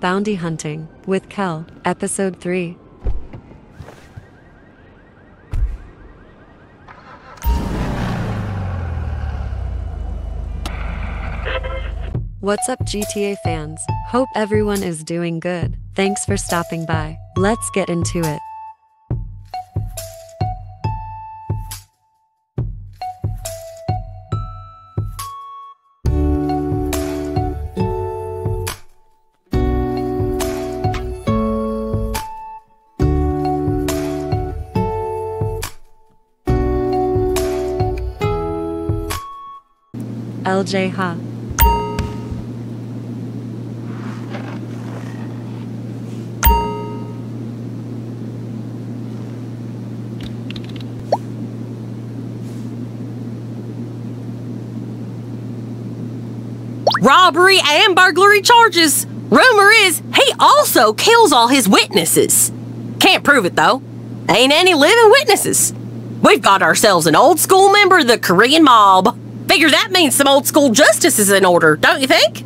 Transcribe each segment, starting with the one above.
Bounty Hunting with Kel, Episode 3. What's up GTA fans? Hope everyone is doing good. Thanks for stopping by. Let's get into it. LJ Ha. Robbery and burglary charges. Rumor is he also kills all his witnesses. Can't prove it though. Ain't any living witnesses. We've got ourselves an old school member of the Korean mob. Figure that means some old school justice is in order, don't you think?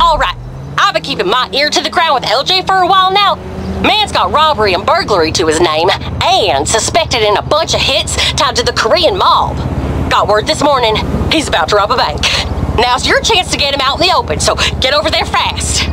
Alright, I've been keeping my ear to the ground with LJ for a while now. Man's got robbery and burglary to his name, and suspected in a bunch of hits tied to the Korean mob. Got word this morning, he's about to rob a bank. Now's your chance to get him out in the open, so get over there fast.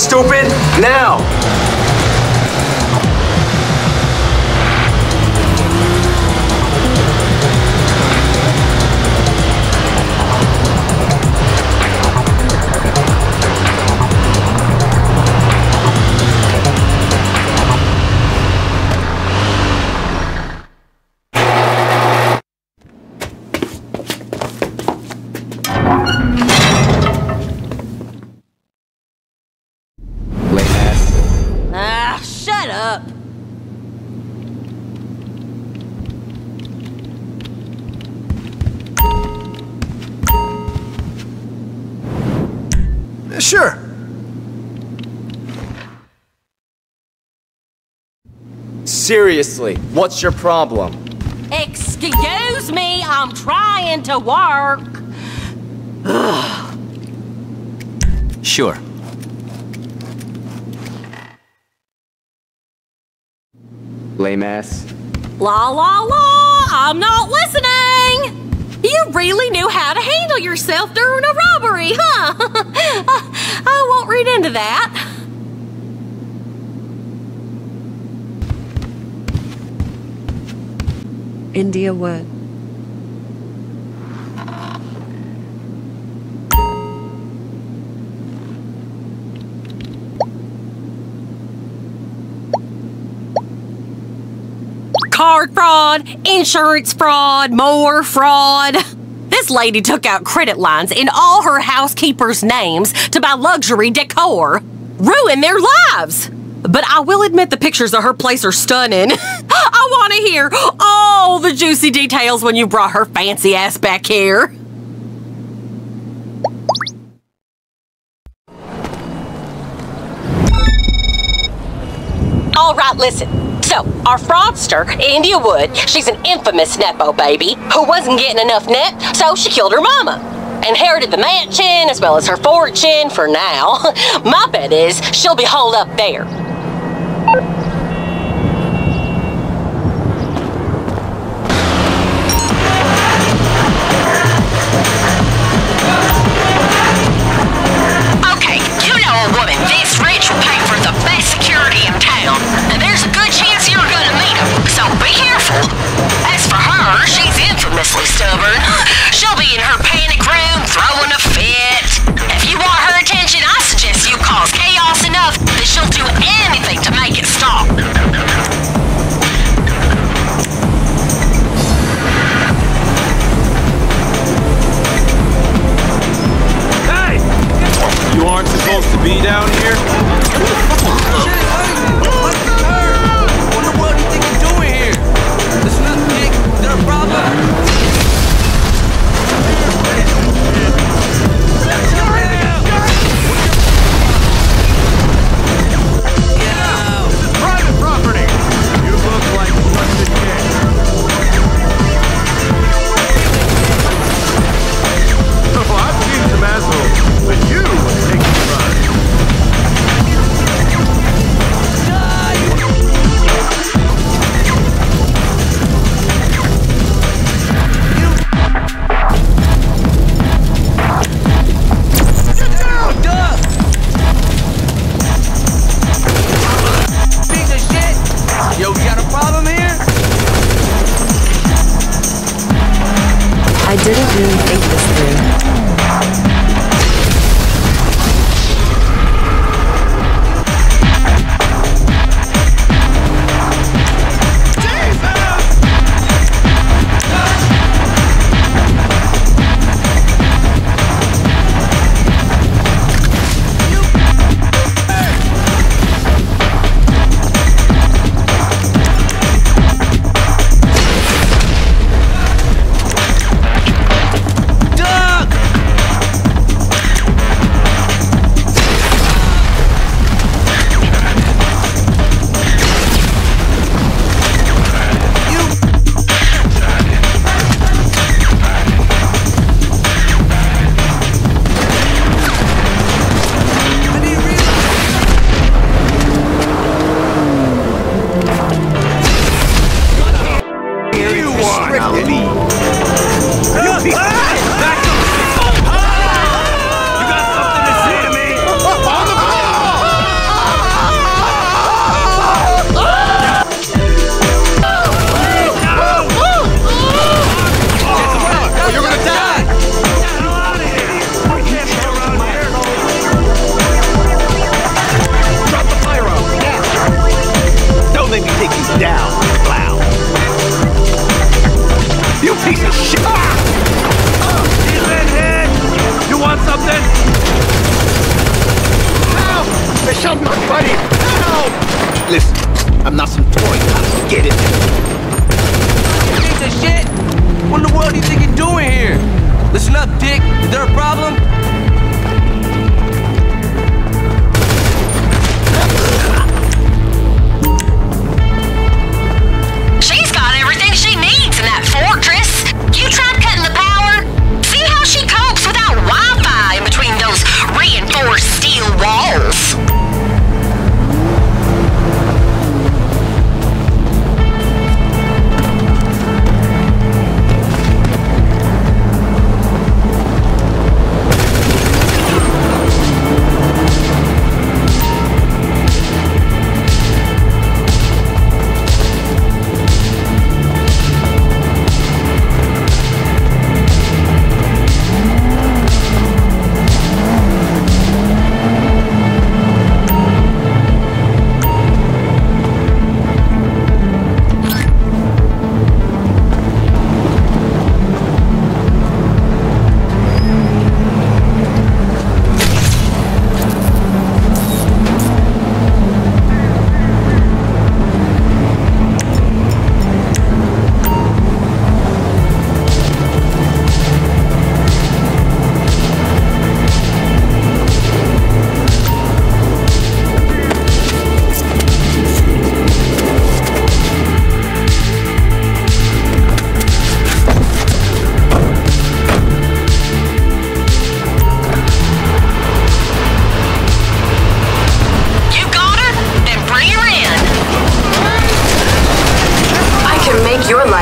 Stupid, now! Sure. Seriously, what's your problem? Excuse me, I'm trying to work. Ugh. Sure. Lame ass. La la la, I'm not listening! You really knew how to handle yourself during a robbery, huh? I won't read into that. India Wood. Card fraud, insurance fraud, more fraud. This lady took out credit lines in all her housekeepers' names to buy luxury decor. Ruin their lives! But I will admit the pictures of her place are stunning. I want to hear all the juicy details when you brought her fancy ass back here. All right, listen. So, our fraudster, India Wood, she's an infamous Nepo baby who wasn't getting enough net, so she killed her mama. Inherited the mansion as well as her fortune for now. My bet is she'll be holed up there. Okay, you know a woman this rich will pay for the best security in town, and there's a good chance you're gonna meet him, so be careful. As for her, she's infamously stubborn. She'll be in her panic room, throwing a fit. If you want her attention, I suggest you cause chaos enough that she'll do anything to make it stop. Hey! You aren't supposed to be down here? I wonder what you think you're doing here. There's nothing their problem.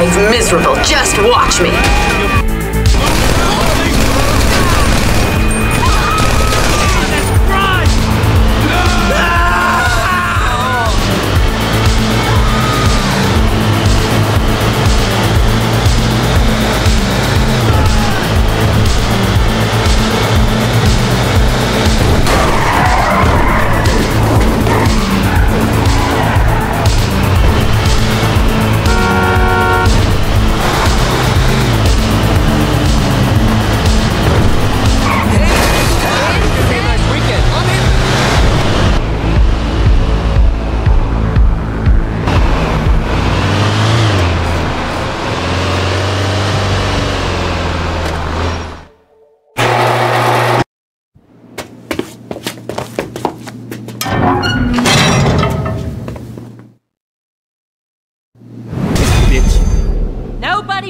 life's miserable. Just watch me.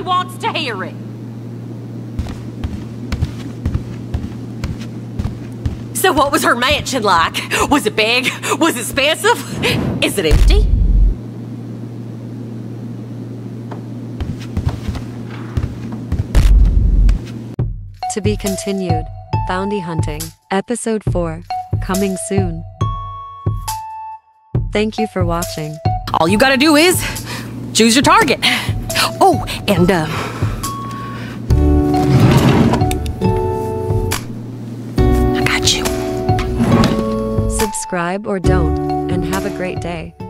Wants to hear it. So what was her mansion like? Was it big? Was it expensive? Is it empty? To be continued. Bounty Hunting, Episode 4, coming soon. Thank you for watching. All you gotta do is choose your target. Oh, and I got you. Subscribe or don't, and have a great day.